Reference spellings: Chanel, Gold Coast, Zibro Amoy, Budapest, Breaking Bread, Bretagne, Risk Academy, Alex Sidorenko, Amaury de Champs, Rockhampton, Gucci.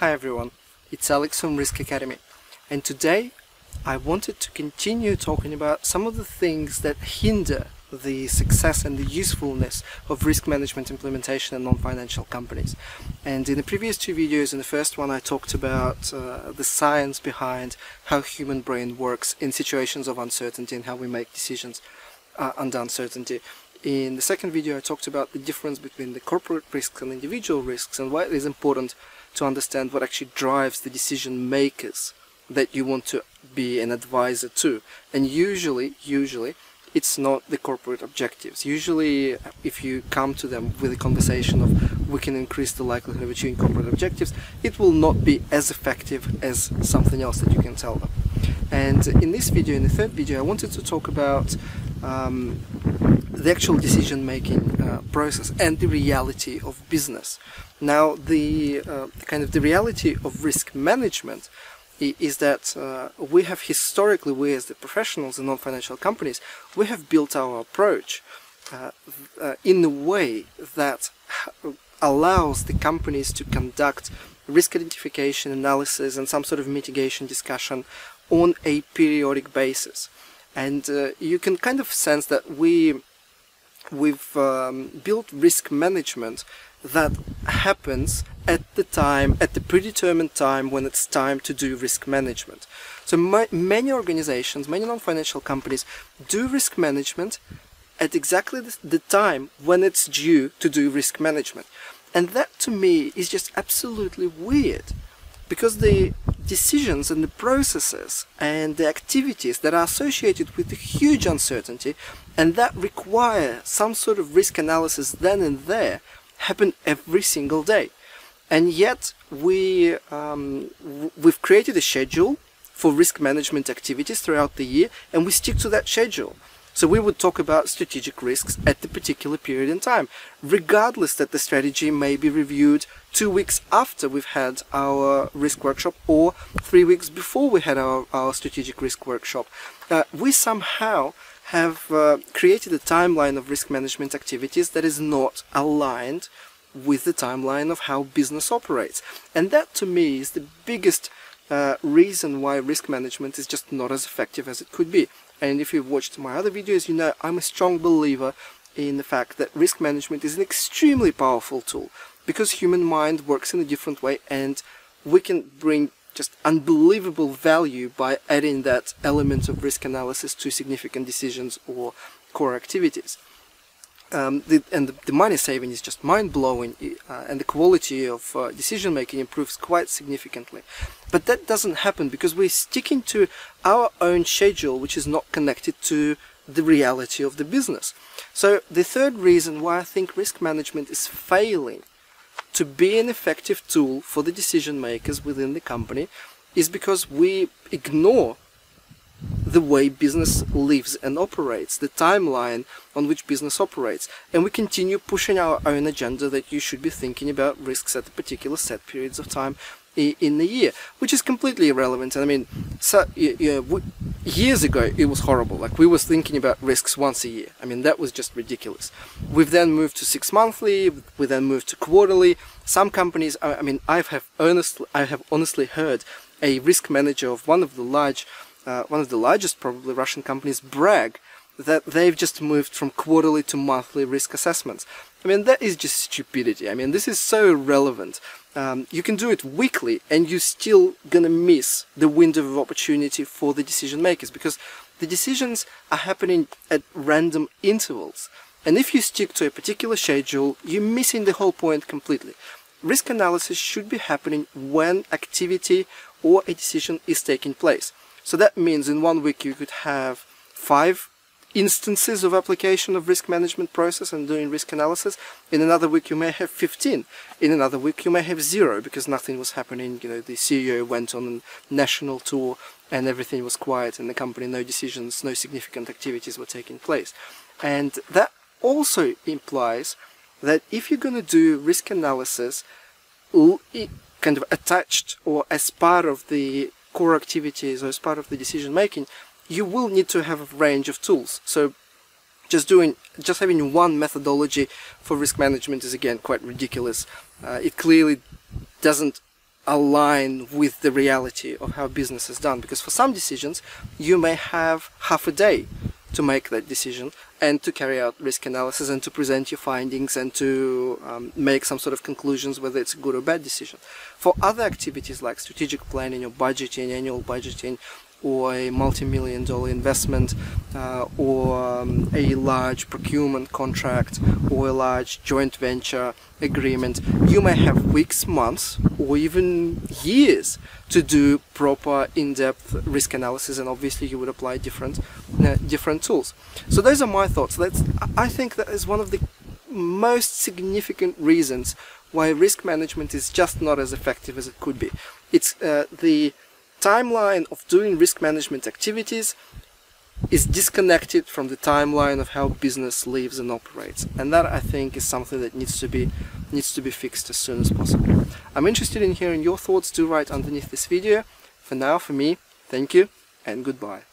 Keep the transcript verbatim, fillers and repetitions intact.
Hi everyone, it's Alex from Risk Academy, and today I wanted to continue talking about some of the things that hinder the success and the usefulness of risk management implementation in non-financial companies. And in the previous two videos, in the first one I talked about uh, the science behind how human brain works in situations of uncertainty and how we make decisions uh, under uncertainty. In the second video I talked about the difference between the corporate risks and individual risks, and why it is important to understand what actually drives the decision makers that you want to be an advisor to. And usually, usually, it's not the corporate objectives. Usually, if you come to them with a conversation of we can increase the likelihood of achieving corporate objectives, it will not be as effective as something else that you can tell them. And in this video, in the third video, I wanted to talk about um, the actual decision-making uh, process and the reality of business. Now, the uh, kind of the reality of risk management is that uh, we have historically, we as the professionals in non-financial companies, we have built our approach uh, uh, in a way that allows the companies to conduct risk identification, analysis, and some sort of mitigation discussion on a periodic basis. And uh, you can kind of sense that we, we've um, built risk management that happens at the time, at the predetermined time when it's time to do risk management. So my, many organizations, many non-financial companies do risk management at exactly the time when it's due to do risk management. And that to me is just absolutely weird, because the decisions and the processes and the activities that are associated with the huge uncertainty and that require some sort of risk analysis then and there happen every single day. And yet we, um, we've created a schedule for risk management activities throughout the year, and we stick to that schedule. So we would talk about strategic risks at the particular period in time, regardless that the strategy may be reviewed two weeks after we've had our risk workshop or three weeks before we had our, our strategic risk workshop. Uh, we somehow have uh, created a timeline of risk management activities that is not aligned with the timeline of how business operates. And that to me is the biggest uh, reason why risk management is just not as effective as it could be. And if you've watched my other videos, you know I'm a strong believer in the fact that risk management is an extremely powerful tool, because human mind works in a different way, and we can bring just unbelievable value by adding that element of risk analysis to significant decisions or core activities. Um, the, and the, the money saving is just mind-blowing, uh, and the quality of uh, decision-making improves quite significantly. But that doesn't happen because we're sticking to our own schedule, which is not connected to the reality of the business. So the third reason why I think risk management is failing to be an effective tool for the decision-makers within the company is because we ignore the way business lives and operates, the timeline on which business operates, and we continue pushing our own agenda that you should be thinking about risks at particular set periods of time in the year, which is completely irrelevant. I mean, so, you know, years ago it was horrible. Like, we was thinking about risks once a year. I mean, that was just ridiculous. We've then moved to six monthly. We then moved to quarterly. Some companies, I mean, I have honestly, I have honestly heard a risk manager of one of the large Uh, one of the largest probably Russian companies brag that they've just moved from quarterly to monthly risk assessments. I mean, that is just stupidity. I mean, this is so irrelevant. Um, you can do it weekly and you're still gonna miss the window of opportunity for the decision makers, because the decisions are happening at random intervals. And if you stick to a particular schedule, you're missing the whole point completely. Risk analysis should be happening when activity or a decision is taking place. So that means in one week you could have five instances of application of risk management process and doing risk analysis. In another week you may have fifteen. In another week you may have zero because nothing was happening. You know, the C E O went on a national tour and everything was quiet in the company. No decisions, no significant activities were taking place. And that also implies that if you're going to do risk analysis kind of attached or as part of the core activities or as part of the decision making, you will need to have a range of tools. So just doing just having one methodology for risk management is again quite ridiculous. Uh, it clearly doesn't align with the reality of how business is done. Because for some decisions, you may have half a day to make that decision and to carry out risk analysis and to present your findings and to um, make some sort of conclusions whether it's a good or bad decision. For other activities like strategic planning or budgeting, annual budgeting, or a multi-million dollar investment, uh, or um, a large procurement contract, or a large joint venture agreement, you may have weeks, months, or even years to do proper in-depth risk analysis, and obviously you would apply different, uh, different tools. So those are my thoughts. That's, I think that is one of the most significant reasons why risk management is just not as effective as it could be. It's uh, the timeline of doing risk management activities is disconnected from the timeline of how business lives and operates, and that I think is something that needs to be needs to be fixed as soon as possible. I'm interested in hearing your thoughts. Do write underneath this video. For now, for me, thank you and goodbye.